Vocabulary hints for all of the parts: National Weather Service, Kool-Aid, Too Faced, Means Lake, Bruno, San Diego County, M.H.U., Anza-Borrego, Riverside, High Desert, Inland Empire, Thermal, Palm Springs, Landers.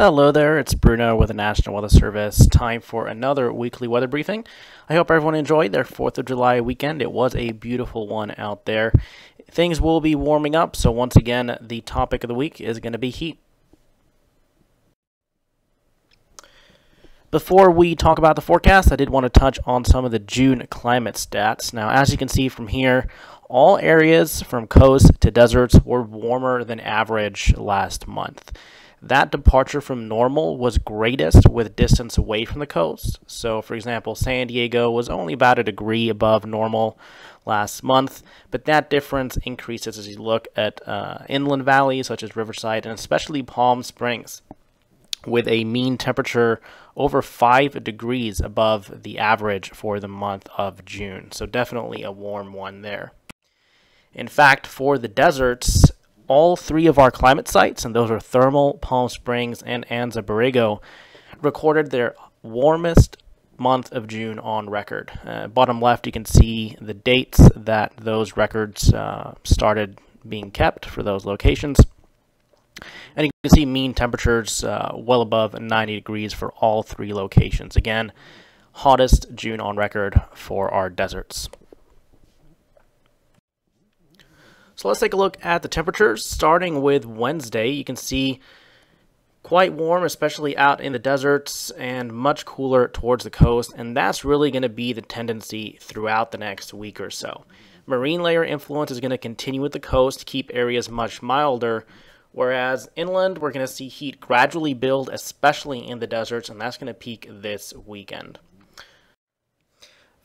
Hello there, it's Bruno with the National Weather Service. Time for another weekly weather briefing. I hope everyone enjoyed their 4th of July weekend. It was a beautiful one out there. Things will be warming up, so once again, the topic of the week is going to be heat. Before we talk about the forecast, I did want to touch on some of the June climate stats. Now, as you can see from here, all areas from coast to deserts were warmer than average last month. That departure from normal was greatest with distance away from the coast. So, for example, San Diego was only about a degree above normal last month, but that difference increases as you look at inland valleys such as Riverside and especially Palm Springs, with a mean temperature over 5 degrees above the average for the month of June. So definitely a warm one there. In fact, for the deserts, all three of our climate sites, and those are Thermal, Palm Springs, and Anza-Borrego, recorded their warmest month of June on record. Bottom left, you can see the dates that those records started being kept for those locations. And you can see mean temperatures well above 90 degrees for all three locations. Again, hottest June on record for our deserts. So let's take a look at the temperatures, starting with Wednesday. You can see quite warm, especially out in the deserts, and much cooler towards the coast, and that's really going to be the tendency throughout the next week or so. Marine layer influence is going to continue with the coast to keep areas much milder, whereas inland, we're going to see heat gradually build, especially in the deserts, and that's going to peak this weekend.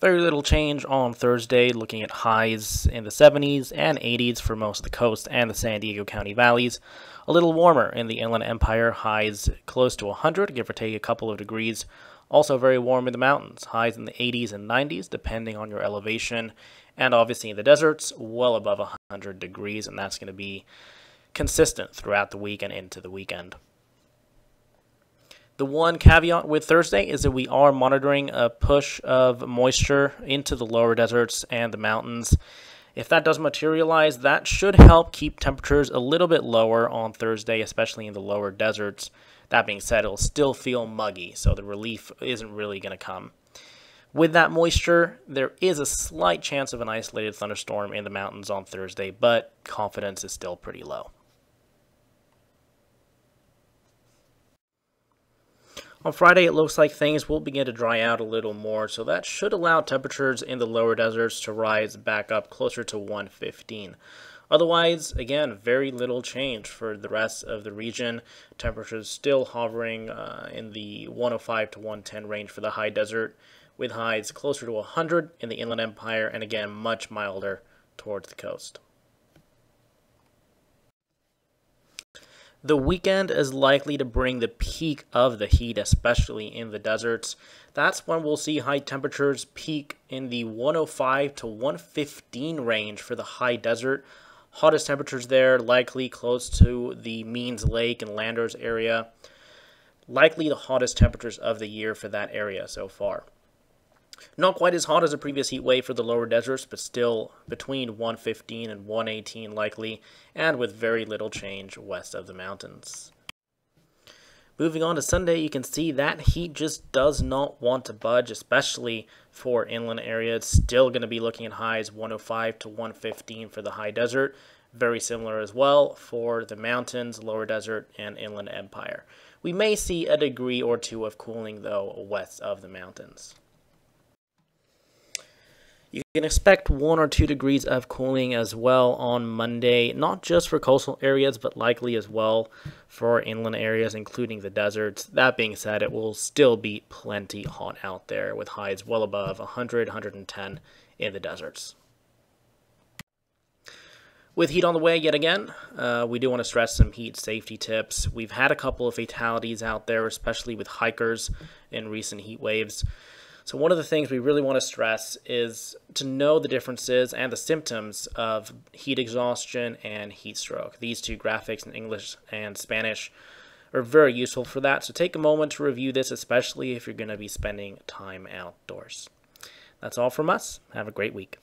Very little change on Thursday, looking at highs in the 70s and 80s for most of the coast and the San Diego County valleys. A little warmer in the Inland Empire, highs close to 100, give or take a couple of degrees. Also very warm in the mountains, highs in the 80s and 90s, depending on your elevation. And obviously in the deserts, well above 100 degrees, and that's going to be consistent throughout the week and into the weekend. The one caveat with Thursday is that we are monitoring a push of moisture into the lower deserts and the mountains. If that does materialize, that should help keep temperatures a little bit lower on Thursday, especially in the lower deserts. That being said, it'll still feel muggy, so the relief isn't really going to come. With that moisture, there is a slight chance of an isolated thunderstorm in the mountains on Thursday, but confidence is still pretty low. On Friday, it looks like things will begin to dry out a little more, so that should allow temperatures in the lower deserts to rise back up closer to 115. Otherwise, again, very little change for the rest of the region. Temperatures still hovering in the 105 to 110 range for the high desert, with highs closer to 100 in the Inland Empire, and again, much milder towards the coast. The weekend is likely to bring the peak of the heat, especially in the deserts. That's when we'll see high temperatures peak in the 105 to 115 range for the high desert. Hottest temperatures there likely close to the Means Lake and Landers area. Likely the hottest temperatures of the year for that area so far. Not quite as hot as the previous heat wave for the lower deserts, but still between 115 and 118 likely, and with very little change west of the mountains. Moving on to Sunday, you can see that heat just does not want to budge, especially for inland areas. Still going to be looking at highs 105 to 115 for the high desert. Very similar as well for the mountains, lower desert, and Inland Empire. We may see a degree or two of cooling, though, west of the mountains. You can expect 1 or 2 degrees of cooling as well on Monday, not just for coastal areas, but likely as well for inland areas, including the deserts. That being said, it will still be plenty hot out there with highs well above 100, 110 in the deserts. With heat on the way yet again, we do want to stress some heat safety tips. We've had a couple of fatalities out there, especially with hikers in recent heat waves. So one of the things we really want to stress is to know the differences and the symptoms of heat exhaustion and heat stroke. These two graphics in English and Spanish are very useful for that. So take a moment to review this, especially if you're going to be spending time outdoors. That's all from us. Have a great week.